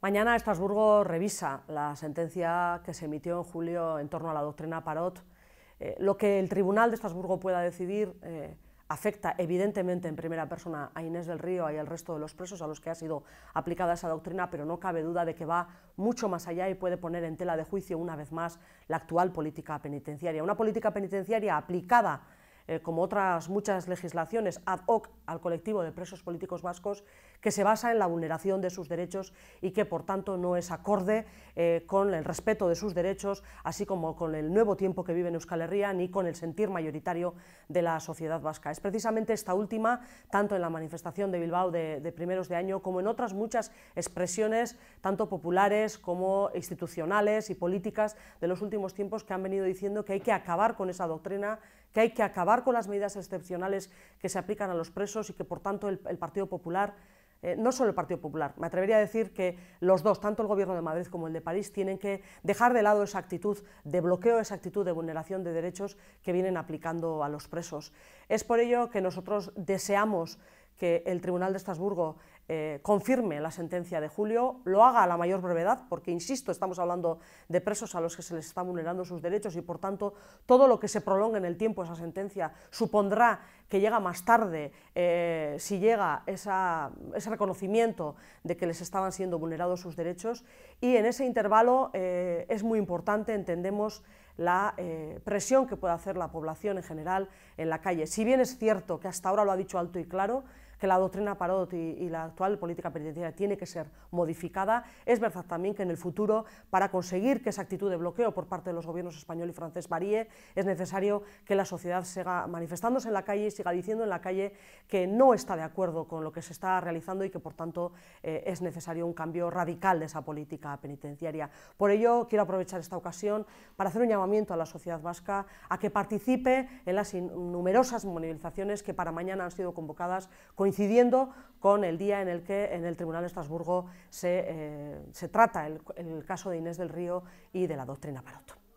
Mañana Estrasburgo revisa la sentencia que se emitió en julio en torno a la doctrina Parot. Lo que el Tribunal de Estrasburgo pueda decidir afecta evidentemente en primera persona a Inés del Río y al resto de los presos a los que ha sido aplicada esa doctrina, pero no cabe duda de que va mucho más allá y puede poner en tela de juicio una vez más la actual política penitenciaria. Una política penitenciaria aplicada, como otras muchas legislaciones ad hoc al colectivo de presos políticos vascos, que se basa en la vulneración de sus derechos y que por tanto no es acorde con el respeto de sus derechos, así como con el nuevo tiempo que vive en Euskal Herria, ni con el sentir mayoritario de la sociedad vasca. Es precisamente esta última, tanto en la manifestación de Bilbao de primeros de año, como en otras muchas expresiones, tanto populares como institucionales y políticas de los últimos tiempos, que han venido diciendo que hay que acabar con esa doctrina, que hay que acabar con las medidas excepcionales que se aplican a los presos y que por tanto el Partido Popular, no solo el Partido Popular, me atrevería a decir que los dos, tanto el Gobierno de Madrid como el de París, tienen que dejar de lado esa actitud de bloqueo, esa actitud de vulneración de derechos que vienen aplicando a los presos. Es por ello que nosotros deseamos que el Tribunal de Estrasburgo confirme la sentencia de julio, lo haga a la mayor brevedad, porque, insisto, estamos hablando de presos a los que se les está vulnerando sus derechos y, por tanto, todo lo que se prolongue en el tiempo esa sentencia supondrá que llega más tarde, si llega ese reconocimiento de que les estaban siendo vulnerados sus derechos, y en ese intervalo es muy importante, entendemos, la presión que puede hacer la población en general en la calle. Si bien es cierto que hasta ahora lo ha dicho alto y claro, que la doctrina Parot y la actual política penitenciaria tiene que ser modificada, es verdad también que en el futuro, para conseguir que esa actitud de bloqueo por parte de los gobiernos español y francés varíe, es necesario que la sociedad siga manifestándose en la calle y siga diciendo en la calle que no está de acuerdo con lo que se está realizando y que por tanto es necesario un cambio radical de esa política penitenciaria. Por ello quiero aprovechar esta ocasión para hacer un llamamiento a la sociedad vasca a que participe en las numerosas movilizaciones que para mañana han sido convocadas, coincidiendo con el día en el que en el Tribunal de Estrasburgo se trata el caso de Inés del Río y de la doctrina Parot.